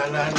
Àlàáfíà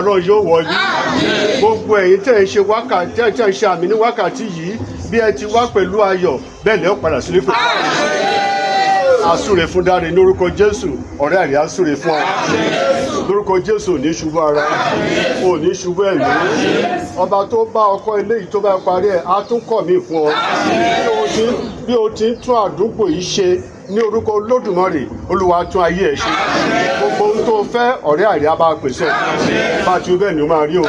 Ọlọ́run yóò wọ̀ yín. Gbogbo ẹ̀yin tẹ́ ẹ ṣe wákàtí tẹ́ ẹ ṣe àmì ní wákàtí yìí bí ẹ ti wá pẹ̀lú ayọ̀ bẹ́ẹ̀ lẹ́ padà sílé pẹ̀lú ayọ̀. Àsúre fún Dáre ní orúkọ Jésù, ọ̀rẹ́ àrí àsúre fún ọ. Lórúkọ Jésù ò ní ṣubú ara, ò ní ṣubú ẹ̀mí. Ọba tó bá ọkọ ilé yìí tó bá parí ẹ̀ á tún kọ̀ mí fún ọ. Bí o ti ń tún àdúgbò yìí ṣe ní orúkọ Olódùmarè, Olúwa tún ayé ẹ̀ ṣe. Gbogbo ohun tó fẹ́ ọ̀rẹ́ àrí á bá pèsè. Bá ti bẹ́ẹ̀ ni ó máa rí o.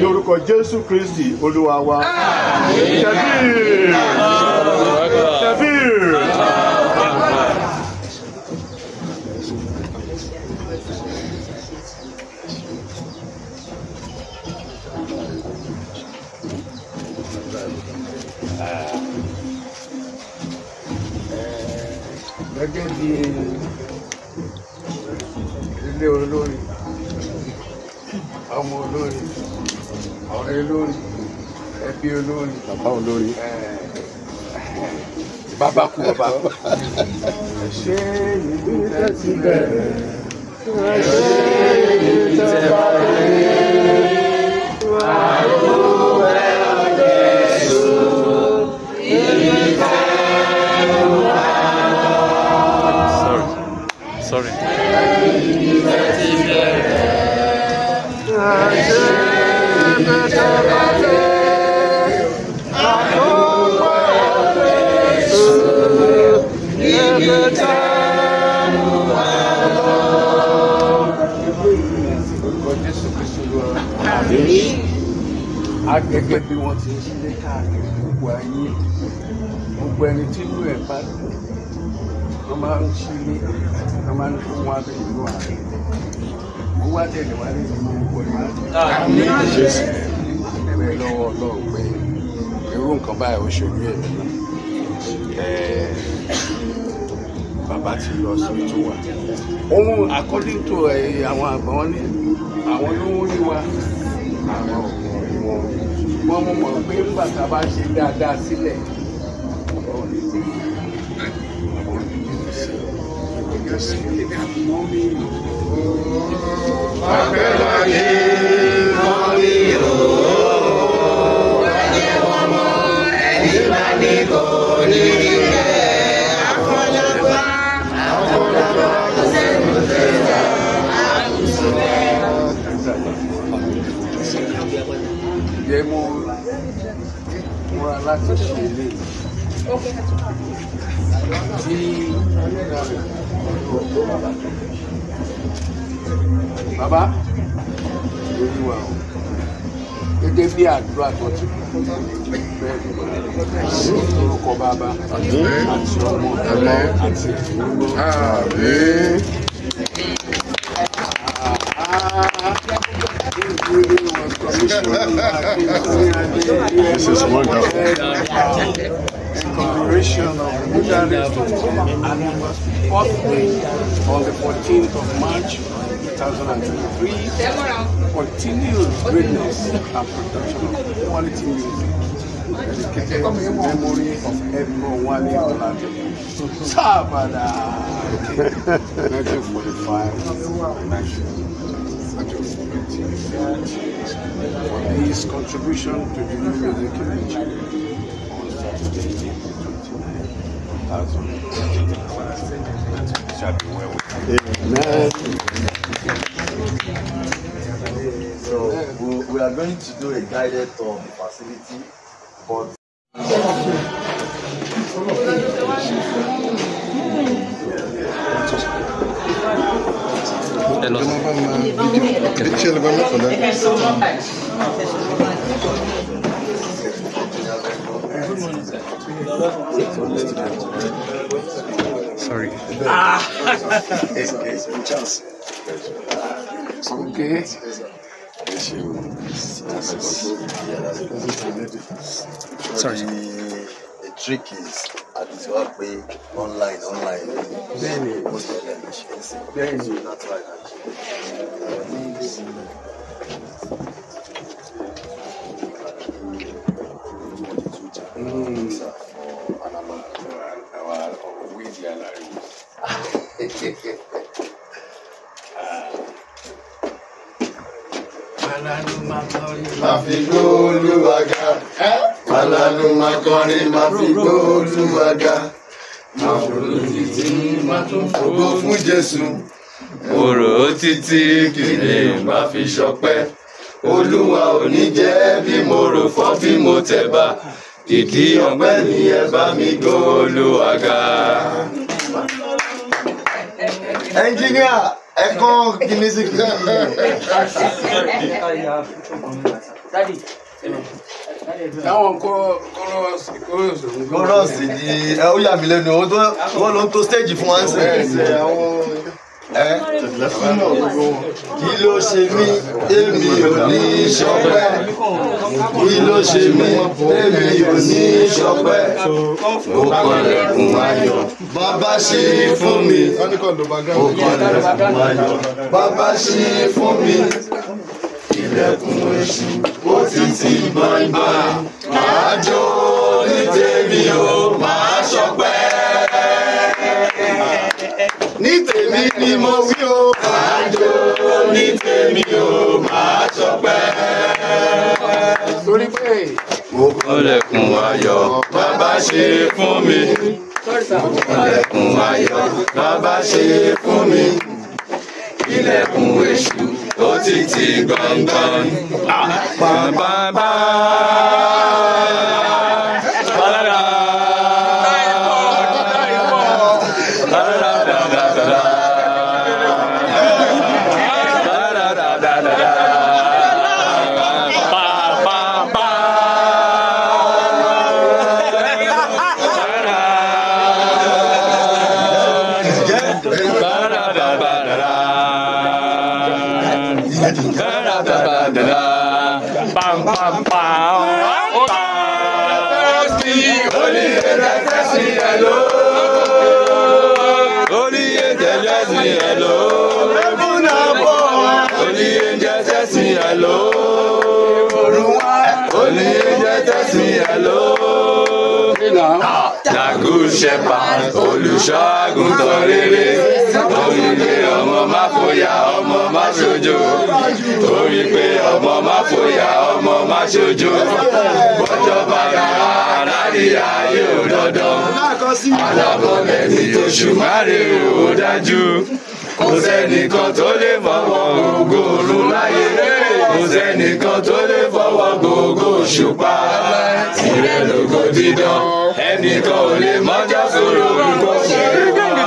Ní orúkọ Jésù Kristi Olúwa wa. Tẹ̀bíìr! Tẹ̀bíìr! Gẹ́gẹ́ bí ilé olórin, ọmọ olórin, ọ̀rẹ́ olórin, ẹbí olórin, bàbá olórin, bàbá kú ọba. Ṣé ìlú tẹ́ ti bẹ̀rẹ̀? Ṣé ìlú tẹ́ bẹ̀rẹ̀? Àlùwẹ̀ ọ̀dẹ̀ èso, ìlú tẹ́. Sorry. Gẹ́gẹ́ bí wọ́n ti ń ṣílé káàkiri gbogbo ayé, gbogbo ẹni tí inú ẹ̀ bá dùn, wọ́n máa ń ṣílé, wọ́n máa ń fún wa bẹ́ẹ̀ nínú ààrẹ. Mo wá tẹ̀lé wá lè nínú gbogbo ìwà rẹ̀. Ẹ̀rẹ̀ lọ́wọ́ Ọlọ́run pé irú nǹkan báyìí ó ṣojú ẹ̀. Bàbá ti lọ síbi tó wà. Ohun according to àwọn àgbà wọn ní àwọn ló ń rí wa. Àwọn ọkùnrin wọn. Wọ́n mú mọ̀ pé nígbà tá a bá ṣe dáadáa sílẹ̀, Baba, This is wonderful. Congregation of Buddha and it was the 4th day on the 14th of March 2023. Continued greatness and production of quality music dedicated to the memory of Edmond Wale Oladipo. Sabada! 1945-1948 for his contribution to the new music in Nigeria. 2029. So we are going to do a guided tour of the facility, but sorry. Ah! Okay. Sorry. The trick is at this way online. Then most of them machines. Then you that's right. Kìkì ọpẹ́ ni ẹ bá mi gbé Olúwa ga. Ẹnjìníà ẹ̀kọ́ kìíní sí kìíní. Táwọn kọ́rọ́ọ̀sì ni ẹ ó yà mí lẹ́nu wọ́n ló ń to stage fún wa ń sìn. Kí ló ṣe mí èmi ò ní ṣọpẹ́? Kí ló ṣe mí èmi ò ní ṣọpẹ́? Ó kọlẹ̀kùn ayọ̀ bàbá ṣí fún mi. Ó kọlẹ̀kùn ayọ̀ bàbá ṣí fún mi. Ilẹ̀kùn èṣù ó ti tì bàǹbà. Màá jó ní tèmi o, màá ṣọpẹ́. Ní tèmi ni mo wí o. Màá jó ní tèmi o, màá ṣọpẹ́. Torí pé mo kọlẹ̀kùn ayọ̀ bàbá ṣe fún mi. Mo kọlẹ̀kùn ayọ̀ bàbá ṣe fún mi. Ilẹ̀kùn èṣù ó ti tì gbọ̀ngbọ̀n. Bàbá. Shepherd, olùṣọ́-àgùntàn rere, torí pé ọmọ máa fòyà, ọmọ máa ṣojo. Torí pé ọmọ máa fòyà, ọmọ máa ṣojo. Bọ́jọ́ bá yàrá àdáríyá yóò dandan. Alábọ̀dé ni oṣù márùn-ún ò dájú. Kò sẹ́nìkan tó lè fọwọ́ ògo òrùn láyé. Kò sẹ́nìkan tó lè fọwọ́ ògo òṣùpá. Tìrẹ lógo dídán. Ẹnìkan ò lè mọ́jọ́ sóró orúkọ ṣe é wá.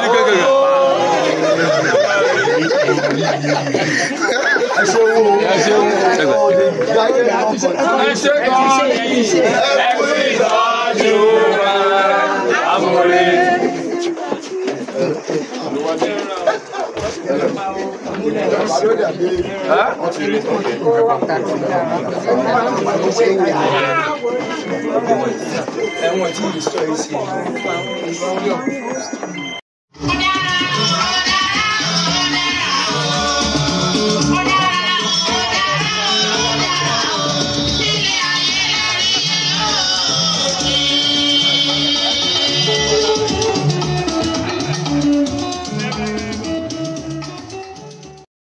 I